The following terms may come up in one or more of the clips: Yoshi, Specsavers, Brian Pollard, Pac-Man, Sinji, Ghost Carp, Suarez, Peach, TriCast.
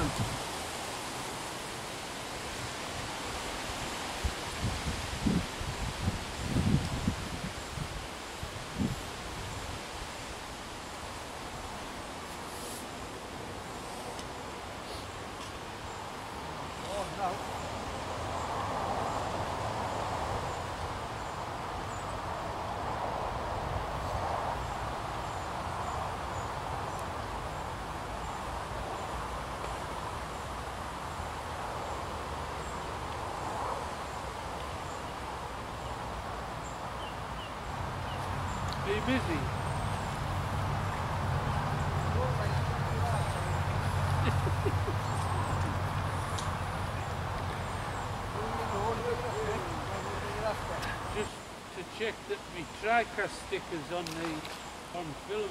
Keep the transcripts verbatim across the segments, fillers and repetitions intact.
man. Are you busy? Just to check that my TriCast sticker's on the on film.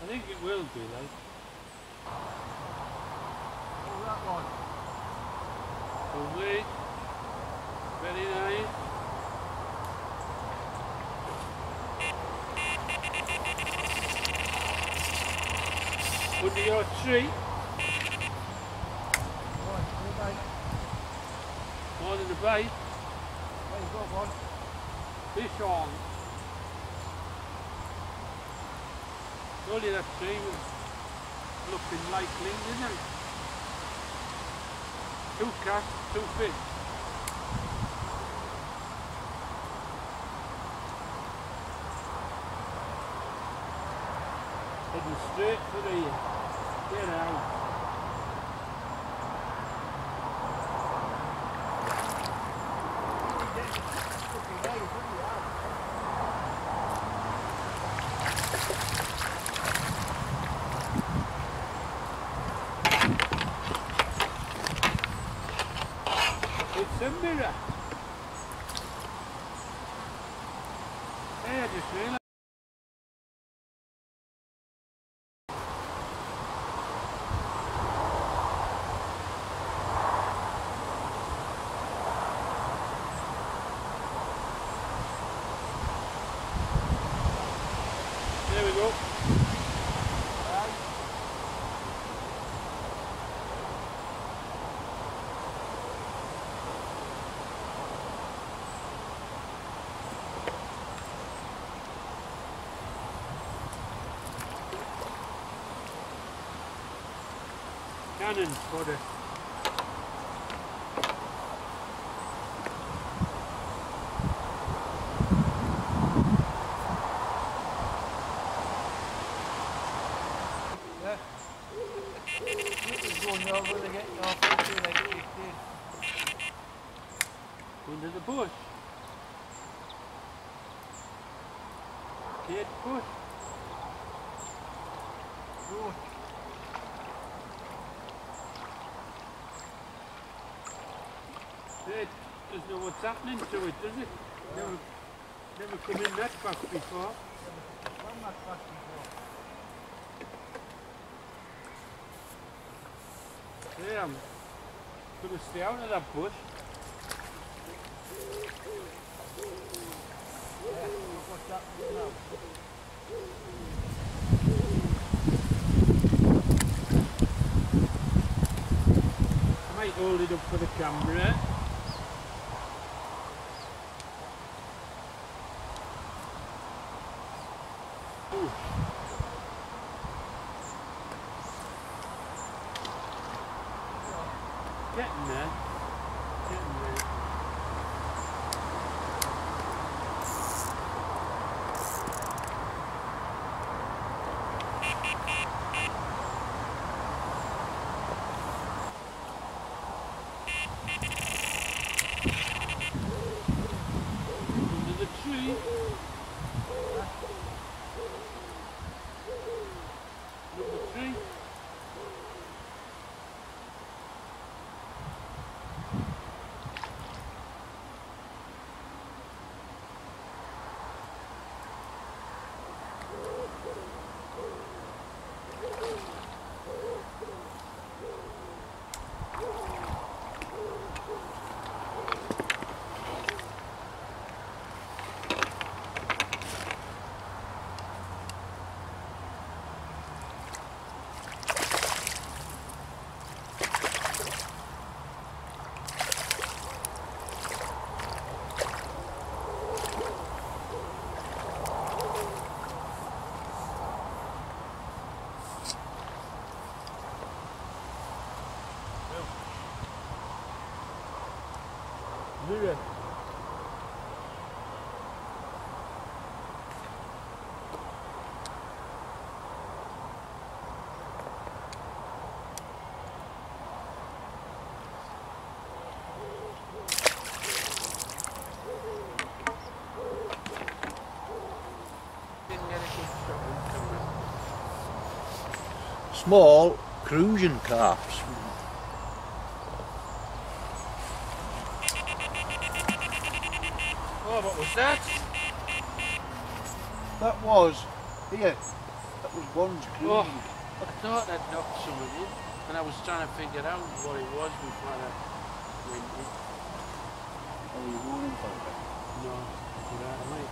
I think it will be though. Oh, that one. We'll wait. Very nice. Under your tree. More than a bite. There's got one. Fish on. Surely that tree was looking likely, didn't it? Two casts, two fish. Straight for the get out. It's a mirror. Hey, I just realised. Cannon for the yeah. Going over to get off like fifteen. Under the bush. Get bush. Bush. It doesn't know what's happening to it, does it? Yeah. Never, never come in that fast before. Never come that fast before. There, I'm going to stay out of that bush. Yeah, look what's happening now. I might hold it up for the camera. Getting there. Getting there. Under the tree. Muy bien. Small cruising carps. Oh, what was that? That was, here, that was one's cruising. Oh, I thought I'd knocked some of it, and I was trying to figure out what it was before I went in. Oh, you weren't in for it? No, you're out of it.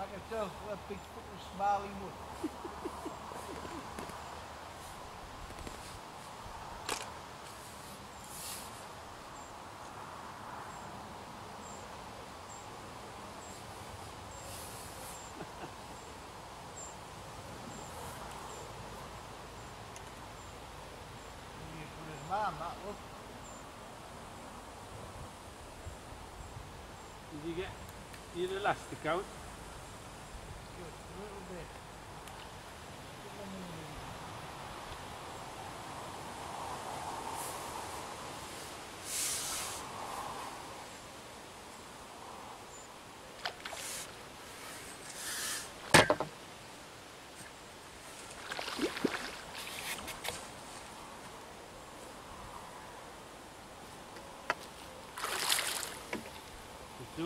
I can tell what a big fucking smile he was. He used to his mum, that was. Did you get your elastic out?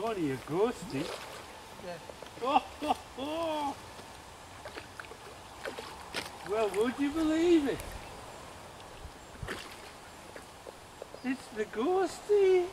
What are you ghosting? Yeah. Oh, oh, oh. Well, would you believe it? It's the ghosty.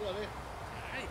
Good. Got it. Aye.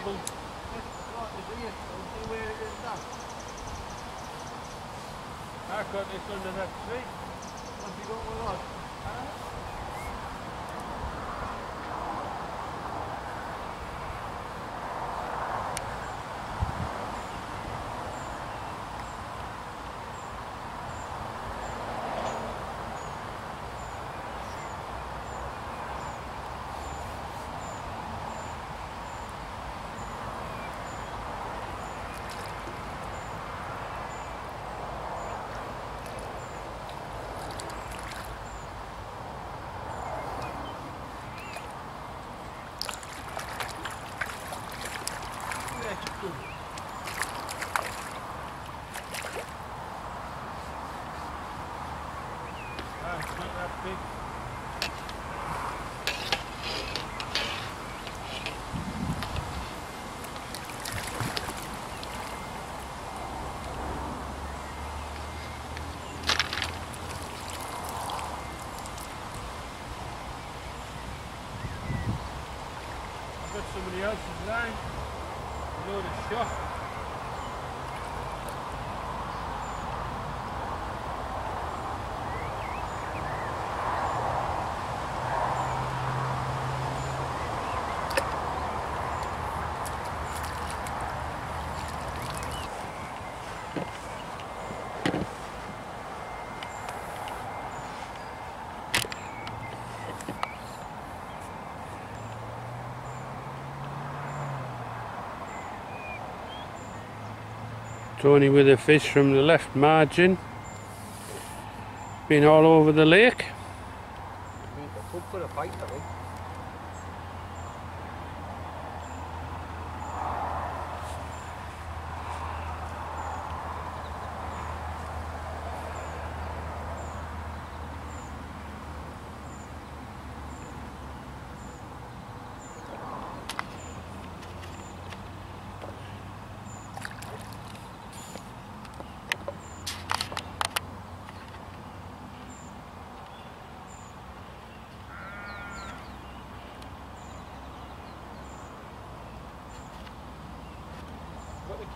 available. See where it is done. I got this under that tree. What you got with us? Somebody else's line, a load of shot. Tony with a fish from the left margin. Been all over the lake.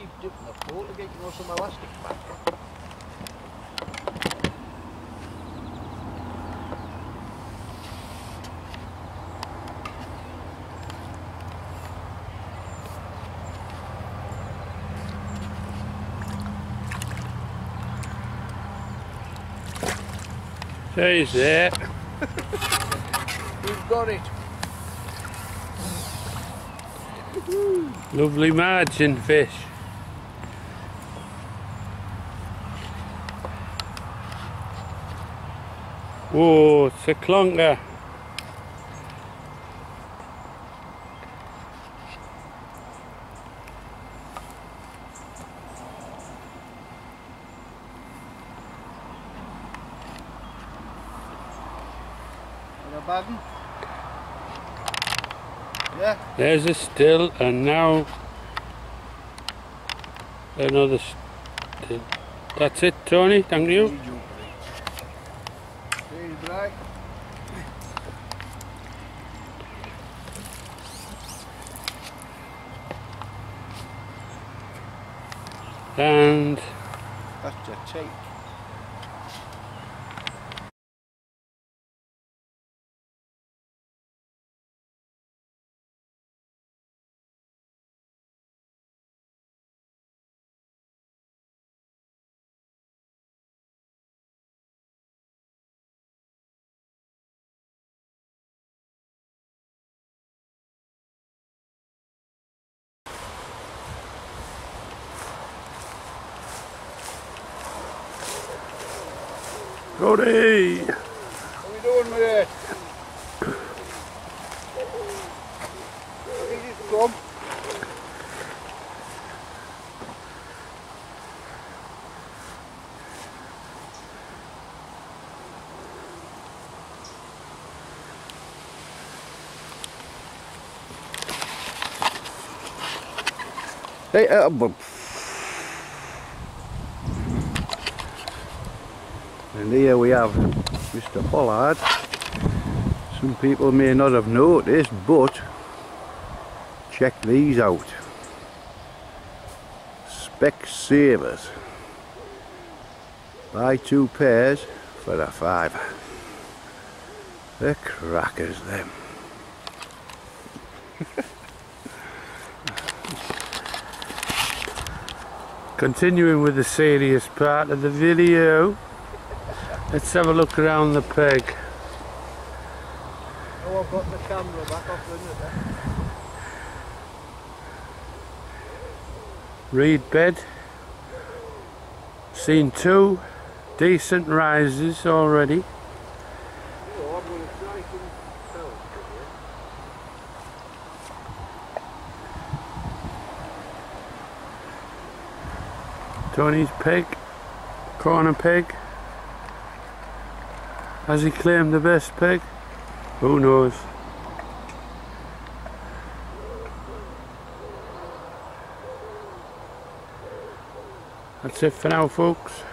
Keep dipping the pole to get you know some elastic back. He's there. You've got it. Lovely margin fish. Whoa, it's a clunker. Yeah. There's a still, and now another still. That's it, Tony. Thank you. And that's a take. Cody! How are we doing with it? Where is it from? Hey, uh, and here we have Mister Pollard. Some people may not have noticed, but Check these out. Specsavers. Buy two pairs for a fiver. They're crackers, them. Continuing with the serious part of the video, let's have a look around the peg. Oh, I've got the camera back off the reed bed. Seen two decent rises already. Oh, I'm going to try to tell you. Tony's peg, corner peg. Has he claimed the best peg? Who knows? That's it for now, folks.